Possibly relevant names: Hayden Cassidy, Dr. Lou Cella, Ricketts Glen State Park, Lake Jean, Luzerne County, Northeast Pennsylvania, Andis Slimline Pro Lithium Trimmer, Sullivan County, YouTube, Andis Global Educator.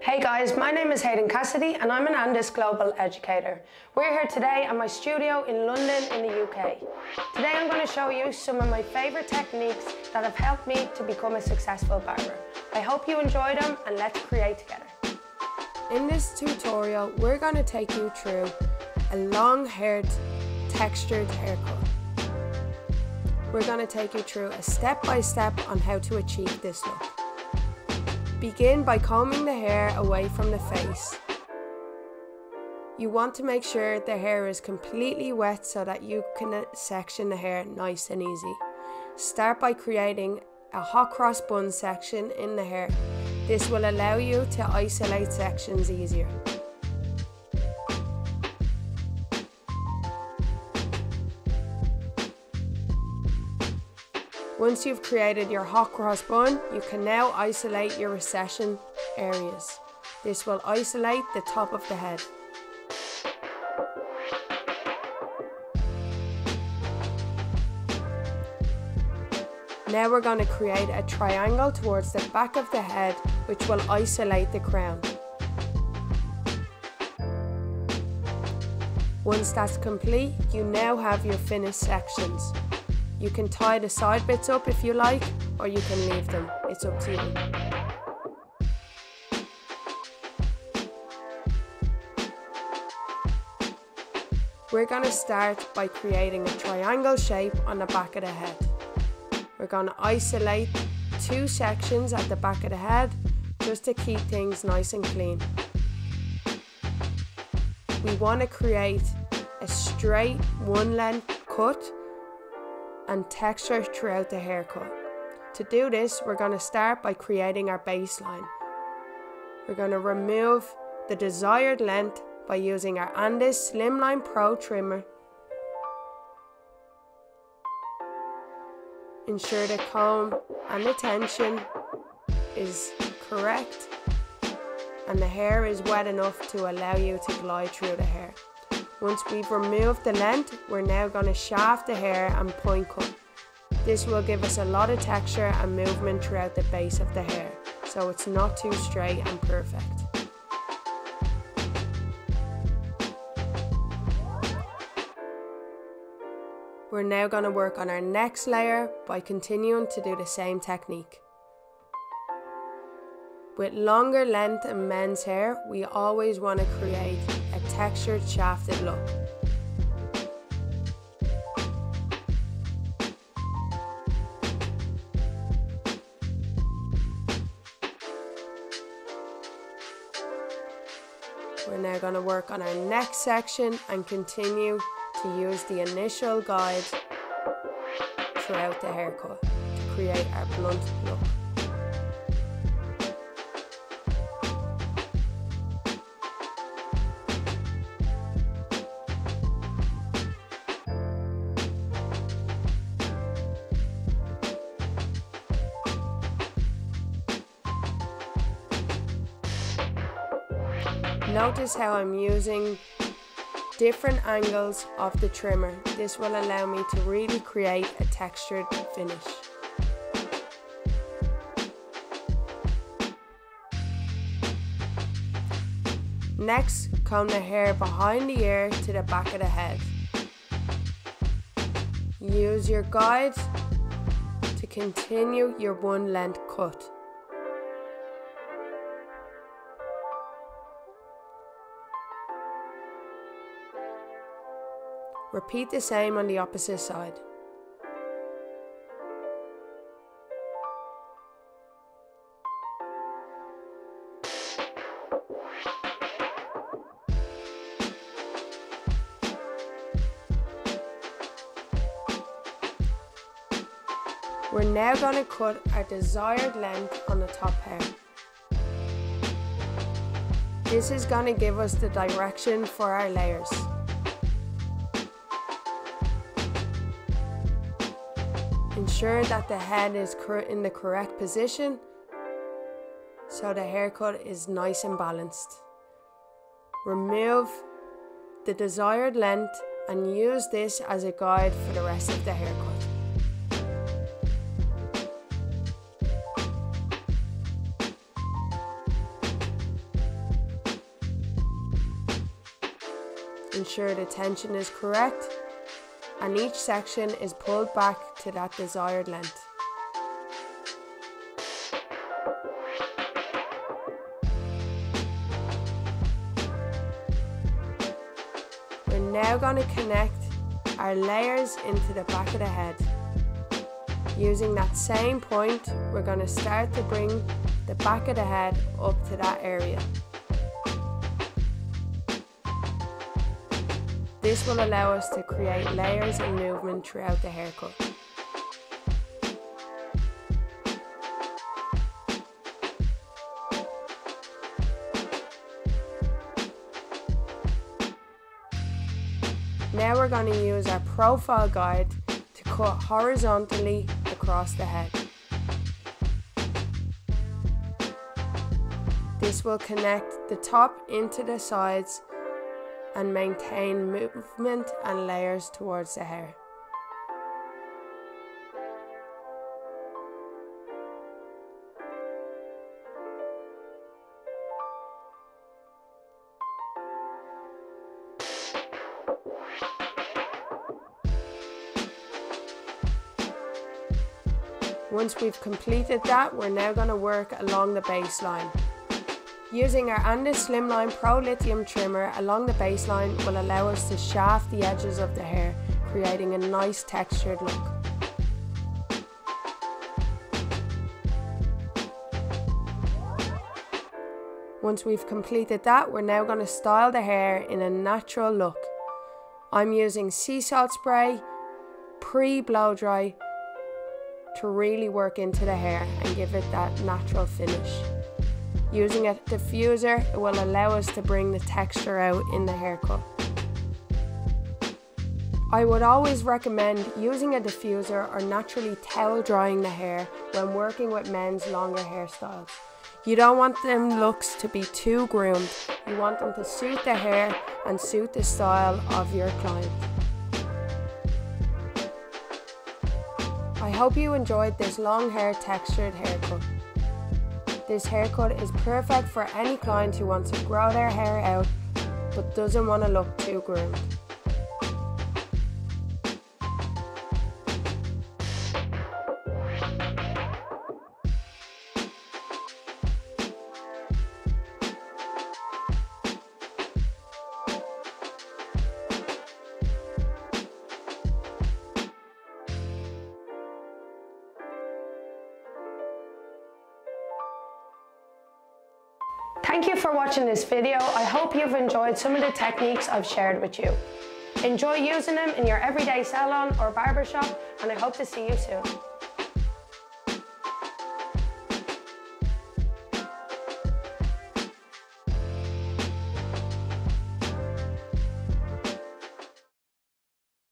Hey guys, my name is Hayden Cassidy and I'm an Andis Global Educator. We're here today at my studio in London in the UK. Today I'm going to show you some of my favourite techniques that have helped me to become a successful barber. I hope you enjoy them and let's create together. In this tutorial we're going to take you through a long-haired textured haircut. We're going to take you through a step-by-step on how to achieve this look. Begin by combing the hair away from the face. You want to make sure the hair is completely wet so that you can section the hair nice and easy. Start by creating a hot cross bun section in the hair. This will allow you to isolate sections easier. Once you've created your hot cross bun, you can now isolate your recession areas. This will isolate the top of the head. Now we're going to create a triangle towards the back of the head, which will isolate the crown. Once that's complete, you now have your finished sections. You can tie the side bits up if you like, or you can leave them, it's up to you. We're going to start by creating a triangle shape on the back of the head. We're going to isolate two sections at the back of the head, just to keep things nice and clean. We want to create a straight one length cut and texture throughout the haircut. To do this, we're going to start by creating our baseline. We're going to remove the desired length by using our Andis Slimline Pro Trimmer. Ensure the comb and the tension is correct and the hair is wet enough to allow you to glide through the hair. Once we've removed the length, we're now going to shaft the hair and point cut. This will give us a lot of texture and movement throughout the base of the hair, so it's not too straight and perfect. We're now going to work on our next layer by continuing to do the same technique. With longer length and men's hair, we always want to create a textured shafted look. We're now going to work on our next section and continue to use the initial guide throughout the haircut to create our blunt look. Notice how I'm using different angles of the trimmer. This will allow me to really create a textured finish. Next, comb the hair behind the ear to the back of the head. Use your guide to continue your one length cut. Repeat the same on the opposite side. We're now going to cut our desired length on the top hair. This is going to give us the direction for our layers. Ensure that the head is in the correct position so the haircut is nice and balanced. Remove the desired length and use this as a guide for the rest of the haircut. ensure the tension is correct and each section is pulled back to that desired length. We're now going to connect our layers into the back of the head. Using that same point, we're going to start to bring the back of the head up to that area. This will allow us to create layers and movement throughout the haircut. Now we're going to use our profile guide to cut horizontally across the head. This will connect the top into the sides and maintain movement and layers towards the hair. Once we've completed that, we're now going to work along the baseline. Using our Andis Slimline Pro Lithium Trimmer along the baseline will allow us to shaft the edges of the hair, creating a nice textured look. Once we've completed that, we're now going to style the hair in a natural look. I'm using sea salt spray, pre-blow dry, to really work into the hair and give it that natural finish. Using a diffuser, it will allow us to bring the texture out in the haircut. I would always recommend using a diffuser or naturally towel drying the hair when working with men's longer hairstyles. You don't want them looks to be too groomed. You want them to suit the hair and suit the style of your client. I hope you enjoyed this long hair textured haircut. This haircut is perfect for any client who wants to grow their hair out but doesn't want to look too groomed. Thank you for watching this video. I hope you've enjoyed some of the techniques I've shared with you. Enjoy using them in your everyday salon or barbershop, and I hope to see you soon.